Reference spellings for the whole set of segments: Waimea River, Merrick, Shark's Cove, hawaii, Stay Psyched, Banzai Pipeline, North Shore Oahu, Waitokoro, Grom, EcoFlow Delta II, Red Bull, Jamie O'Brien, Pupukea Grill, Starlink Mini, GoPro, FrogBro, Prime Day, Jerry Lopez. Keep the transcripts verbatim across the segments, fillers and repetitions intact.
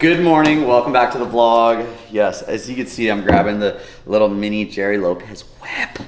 Good morning, welcome back to the vlog. Yes, as you can see, I'm grabbing the little mini Jerry Lopez whip.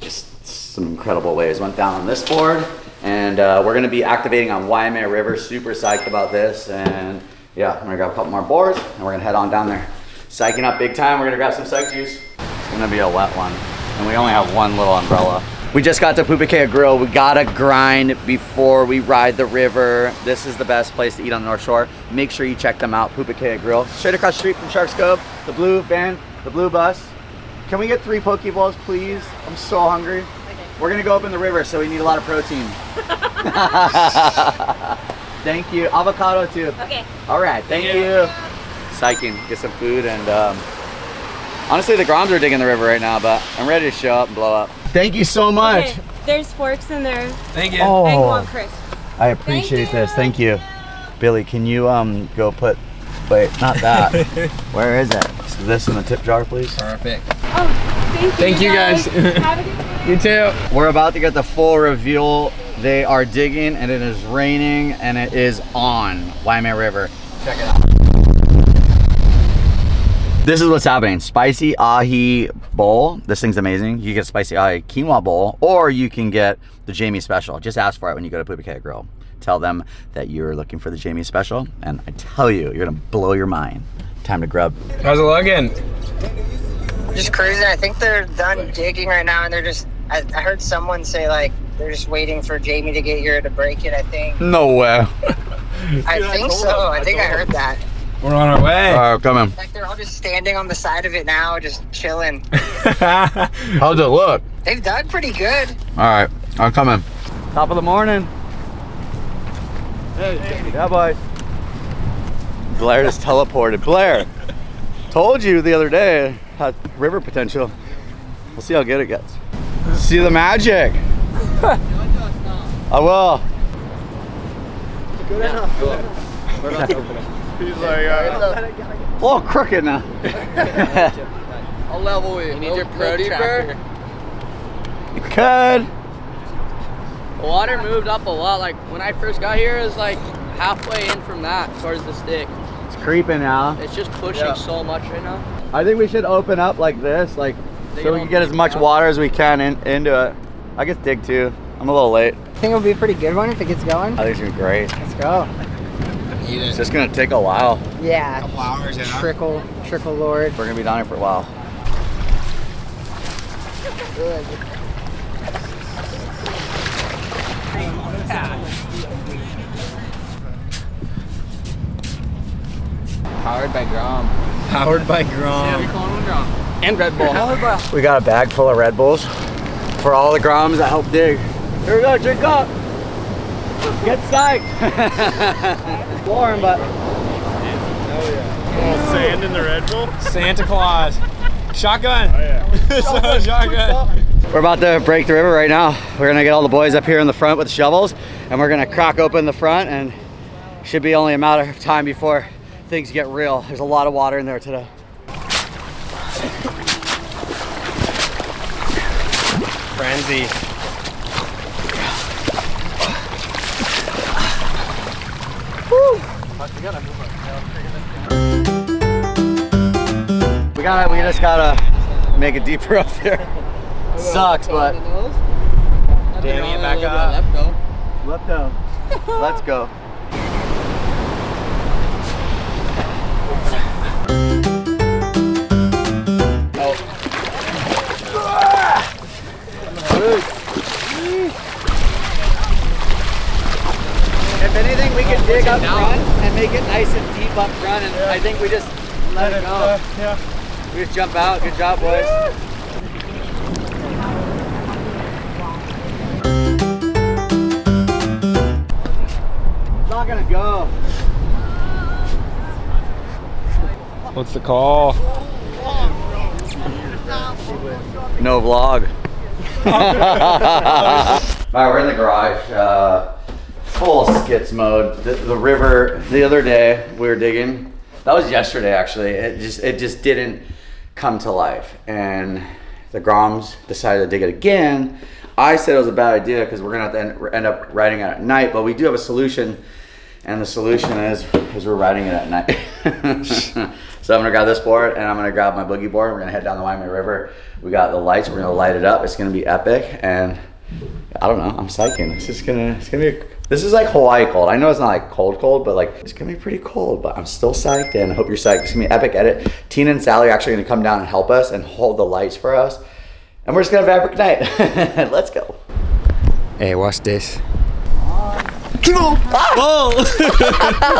Just some incredible waves went down on this board, and uh, we're gonna be activating on Waimea River. Super psyched about this, and yeah, I'm gonna grab a couple more boards, and we're gonna head on down there. Psyching up big time, we're gonna grab some psych juice. It's gonna be a wet one, and we only have one little umbrella. We just got to Pupukea Grill. We gotta grind before we ride the river. This is the best place to eat on the North Shore. Make sure you check them out, Pupukea Grill. Straight across the street from Shark's Cove, the blue van, the blue bus. Can we get three Pokeballs, please? I'm so hungry. Okay. We're gonna go up in the river, so we need a lot of protein. Thank you. Avocado too. Okay. All right, thank yeah. you. Psyching, get some food, and um, honestly, the groms are digging the river right now, but I'm ready to show up and blow up. Thank you so much. Okay, there's forks in there. Thank you. Oh, I, want crisp. I appreciate Thank this. Thank you. Billy, can you um go put, wait, not that. Where is it? So this in the tip jar, please. Perfect. Oh, thank you. Thank you guys. You, guys. Have a good day. You too. We're about to get the full reveal. They are digging, and it is raining, and it is on Waimea River. Check it out. This is what's happening. Spicy ahi bowl. This thing's amazing. You get a spicy ahi quinoa bowl, or you can get the Jamie special. Just ask for it when you go to Pupukea Grill. Tell them that you're looking for the Jamie special, and I tell you, you're gonna blow your mind. Time to grub. How's it looking? Just cruising. I think they're done digging right now, and they're just, I, I heard someone say like, they're just waiting for Jamie to get here to break it, I think. No way. I yeah, think I so. Him. I, I think I heard him. that. We're on our way. All right, coming. Like they're all just standing on the side of it now, just chilling. How's it look? They've dug pretty good. All right, I'm coming. Top of the morning. Hey, hey. Yeah, boys. Blair just teleported. Blair, told you the other day it had river potential. We'll see how good it gets. See the magic. I will. Good enough. Good enough. We're not opening. He's like, uh, a little crooked now. I'll level with you. You need your protein beer? You could. The water moved up a lot. Like when I first got here, it was like halfway in from that towards the stick. It's creeping now. It's just pushing yeah. so much right now. I think we should open up like this, like they so we can get as much out. water as we can in, into it. I guess dig too. I'm a little late. I think it'll be a pretty good one if it gets going. I think it's gonna be great. Let's go. It's just gonna take a while. Yeah. A couple hours in. Trickle, trickle, Lord. We're gonna be down here for a while. Good. Powered by Grom. Powered by Grom. And Red Bull. We got a bag full of Red Bulls for all the Groms that help dig. Here we go, drink up. Get psyched! Warm, but... Oh yeah. A little sand in the Red Bull? Santa Claus. Shotgun! Oh yeah. So, shotgun. We're about to break the river right now. We're gonna get all the boys up here in the front with the shovels, and we're gonna crack open the front, and should be only a matter of time before things get real. There's a lot of water in there today. Frenzy. We gotta, we just gotta make it deeper up there. Sucks, but. Damn it, back up. Left go. Left go. Let's go. If anything, we can dig up front and make it nice and deep up front, and yeah. I think we just let, let it go. Uh, yeah. We just jump out. Good job, boys. It's not gonna go. What's the call? No vlog. All right, we're in the garage. Uh, Full skits mode. The, the river. The other day we were digging. That was yesterday, actually. It just it just didn't come to life, and the Groms decided to dig it again. I said it was a bad idea because we're gonna have to end, end up riding out at night. But we do have a solution And the solution is, is we're riding it at night. So I'm gonna grab this board and I'm gonna grab my boogie board. We're gonna head down the Waimea River. We got the lights, we're gonna light it up. It's gonna be epic. And I don't know, I'm psyching. It's just gonna, it's gonna be, a, this is like Hawaii cold. I know it's not like cold cold, but like, it's gonna be pretty cold, but I'm still psyched and I hope you're psyched. It's gonna be an epic edit. Tina and Sally are actually gonna come down and help us and hold the lights for us. And we're just gonna have an epic night. Let's go. Hey, watch this. Ah! Whoa!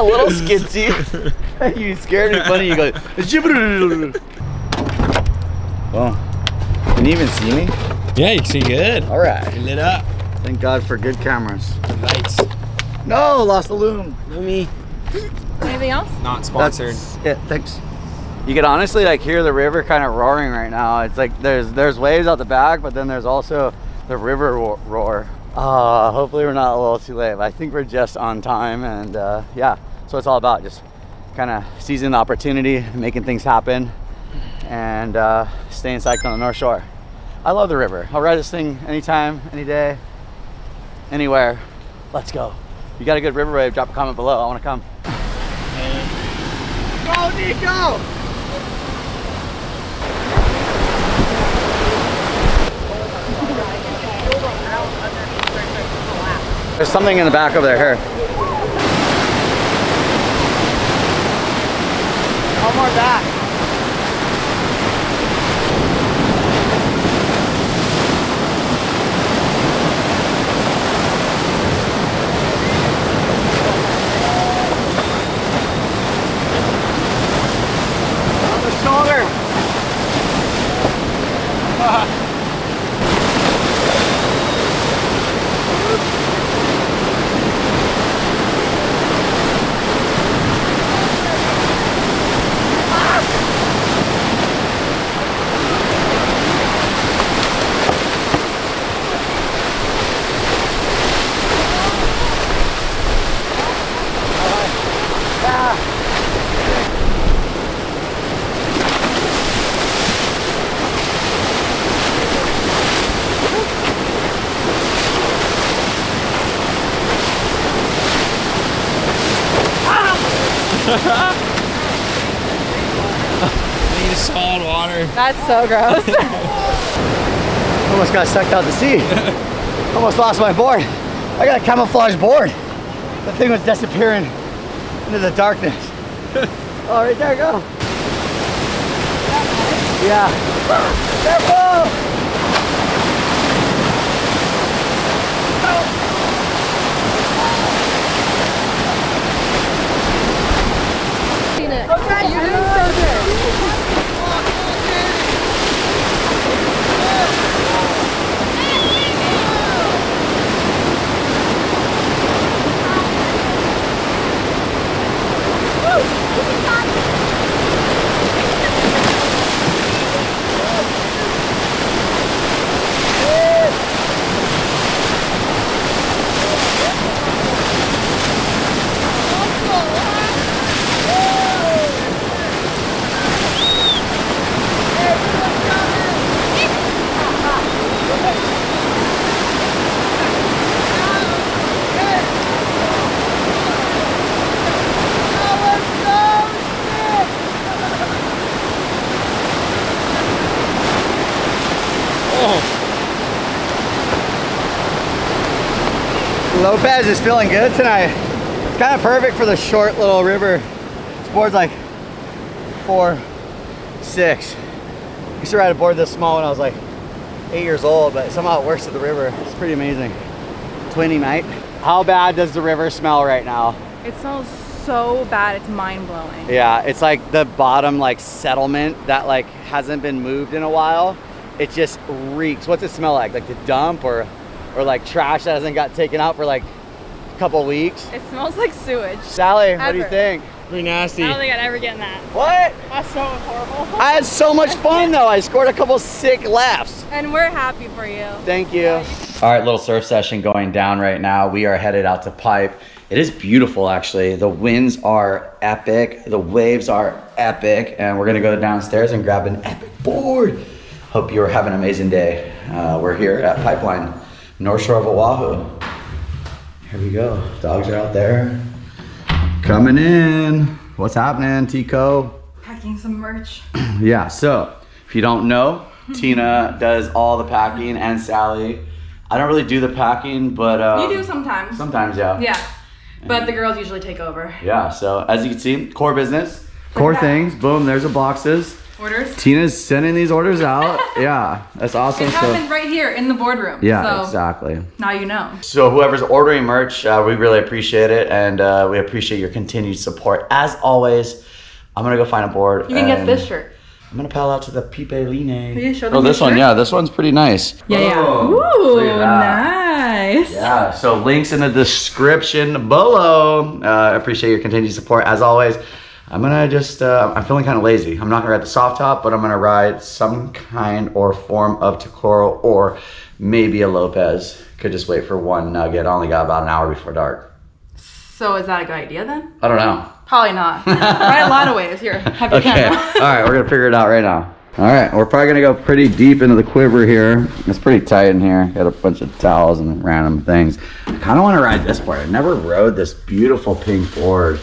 A little skitsy. You scared me funny, you go. Whoa. Can you even see me? Yeah, you see good. Alright. Lit up. Thank God for good cameras. The lights. No, lost the loom. Loomy. Anything else? Not sponsored. Yeah, thanks. You could honestly like hear the river kind of roaring right now. It's like there's there's waves out the back, but then there's also the river ro roar. Uh, hopefully we're not a little too late, but I think we're just on time, and uh, yeah, so it's all about just kind of seizing the opportunity, making things happen, and uh, staying psyched on the North Shore. I love the river. I'll ride this thing anytime, any day, anywhere. Let's go. If you got a good river wave, drop a comment below. I want to come. And... Go, Nico! There's something in the back over there. Here. One more back. On the shoulder. Ah. That's so gross. Almost got sucked out to sea. Almost lost my board. I got a camouflage board. The thing was disappearing into the darkness. Oh, right there, go. Yeah. Careful! Okay, you're doing so good. Lopez is feeling good tonight. It's kind of perfect for the short little river. This board's like four, six. I used to ride a board this small when I was like eight years old, but somehow it works with the river. It's pretty amazing. Twinny night. How bad does the river smell right now? It smells so bad, it's mind blowing. Yeah, it's like the bottom like settlement that like hasn't been moved in a while. It just reeks. What's it smell like? Like the dump or? Or like trash that hasn't got taken out for like a couple weeks. It smells like sewage. Sally, ever. What do you think? Pretty nasty. I don't think I'd ever get in that. What? That's so horrible. I had so much fun though. I scored a couple sick laughs. And we're happy for you. Thank you. All right, little surf session going down right now. We are headed out to Pipe. It is beautiful actually. The winds are epic. The waves are epic. And we're gonna go downstairs and grab an epic board. Hope you are having an amazing day. Uh, we're here at Pipeline, North Shore of Oahu. Here we go. Dogs are out there. Coming in. What's happening, Tico? Packing some merch. Yeah, so if you don't know, Tina does all the packing, and Sally. I don't really do the packing, but uh, you do sometimes. Sometimes, yeah. Yeah, but the girls usually take over. Yeah, so as you can see, core business, core things. Boom, there's the boxes. Orders. Tina's sending these orders out. Yeah, that's awesome. It happened so, right here in the boardroom. Yeah, so exactly. Now you know. So whoever's ordering merch, uh, we really appreciate it, and uh, we appreciate your continued support. As always, I'm gonna go find a board. You can get this shirt. I'm gonna pal out to the Pipe Line. Oh, this one, shirt? Yeah, this one's pretty nice. Yeah, yeah. Oh, ooh, nice. Yeah, so links in the description below. I uh, appreciate your continued support. As always, I'm gonna just, uh, I'm feeling kind of lazy. I'm not gonna ride the soft top, but I'm gonna ride some kind or form of Tokoro or maybe a Lopez. Could just wait for one nugget. I only got about an hour before dark. So is that a good idea then? I don't know. Probably not. Ride a lot of waves. Here, have your okay. All right, we're gonna figure it out right now. All right, we're probably gonna go pretty deep into the quiver here. It's pretty tight in here. Got a bunch of towels and random things. I kind of want to ride this board. I never rode this beautiful pink board.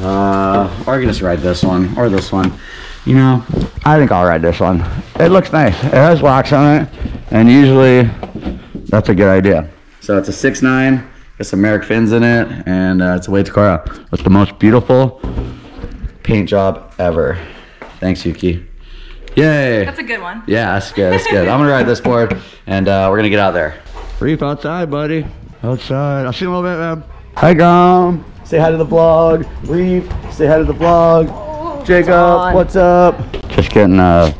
Uh, or I can just ride this one or this one. You know, I think I'll ride this one. It looks nice. It has locks on it, and usually that's a good idea. So it's a six nine. Got some Merrick fins in it, and uh, it's a Waitokoro. It's the most beautiful paint job ever. Thanks, Yuki. Yay. That's a good one. Yeah, that's good. That's good. I'm gonna ride this board, and uh, we're gonna get out there. Reef outside, buddy. Outside. I'll see you in a little bit, man. Hi, Grom. Say hi to the vlog. Reef, say hi to the vlog. Oh, Jacob, what's up? Just getting uh,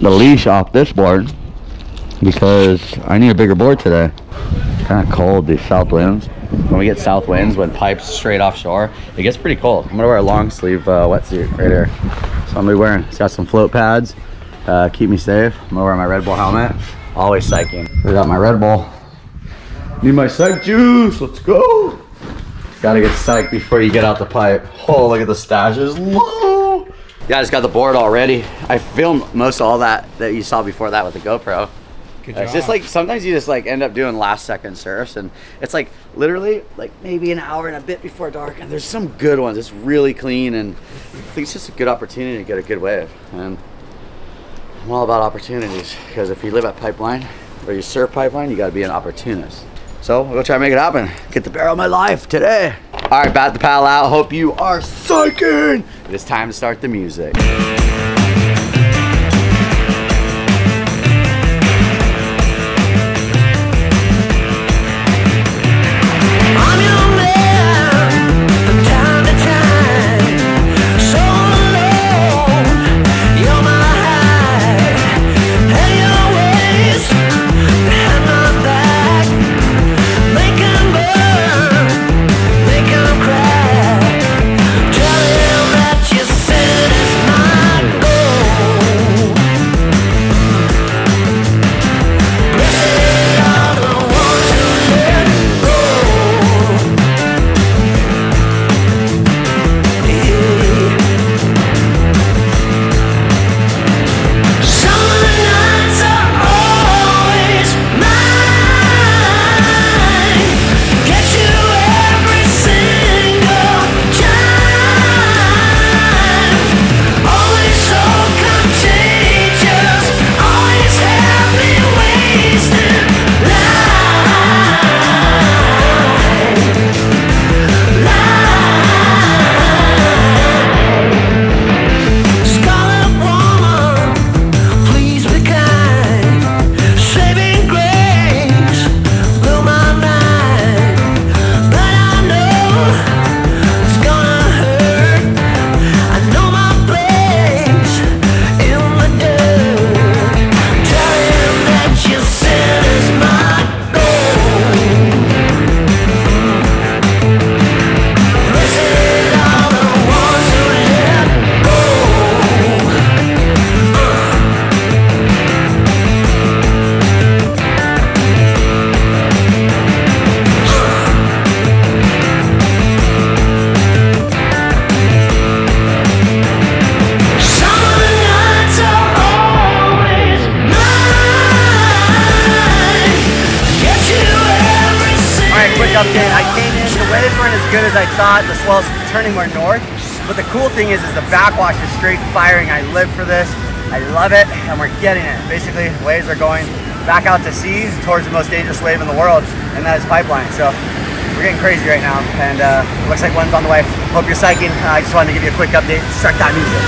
the leash off this board because I need a bigger board today. Kind of cold, these south winds. When we get south winds, when pipes straight offshore, it gets pretty cold. I'm gonna wear a long sleeve uh, wetsuit right here. So I'm gonna be wearing, it's got some float pads, uh, keep me safe. I'm gonna wear my Red Bull helmet, always psyching. I got my Red Bull. Need my psych juice, let's go. Gotta get psyched before you get out the pipe. Oh, look at the stashes, whoa. Yeah, I just got the board already. I filmed most of all that that you saw before that with the GoPro. It's just like sometimes you just like end up doing last second surfs, and it's like literally like maybe an hour and a bit before dark, and there's some good ones. It's really clean, and I think it's just a good opportunity to get a good wave. And I'm all about opportunities, because if you live at Pipeline or you surf Pipeline, you got to be an opportunist. So we'll try to make it happen. Get the barrel of my life today. All right, about to paddle out. Hope you are psyching. It is time to start the music. I came in to Weather's weren't as good as I thought. The swell's turning more north. But the cool thing is, is the backwash is straight firing. I live for this. I love it, and we're getting it. Basically, waves are going back out to sea towards the most dangerous wave in the world, and that is Pipeline. So we're getting crazy right now, and uh, it looks like one's on the way. Hope you're psyching. Uh, I just wanted to give you a quick update. Shark time music.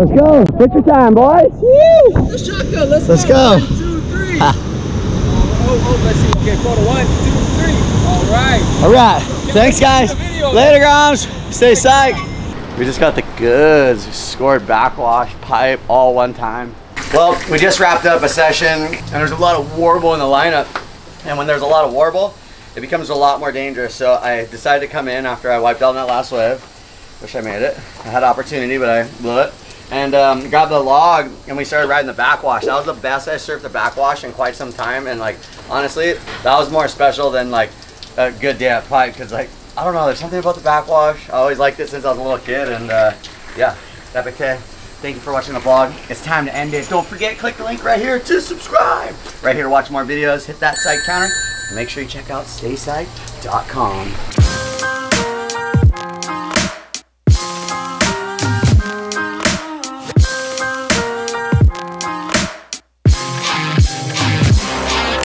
Let's go. Picture time, boys. Woo! Let's go. Let's, Let's go. go. One, two, three. Ah. Oh, oh, let's see. Okay, photo one, two, three. All right. All right. Thanks, guys. Later, Groms. Stay psyched. We just got the goods. We scored backwash, pipe, all one time. Well, we just wrapped up a session, and there's a lot of warble in the lineup. And when there's a lot of warble, it becomes a lot more dangerous. So I decided to come in after I wiped out that last wave. Wish I made it. I had opportunity, but I blew it. And um, grabbed the log, and we started riding the backwash. That was the best I surfed the backwash in quite some time, and like honestly, that was more special than like a good day at pipe, because like I don't know, there's something about the backwash. I always liked it since I was a little kid, and uh, yeah, epic day. Thank you for watching the vlog. It's time to end it. Don't forget, click the link right here to subscribe. Right here to watch more videos. Hit that psych counter. And make sure you check out stay psyched dot com.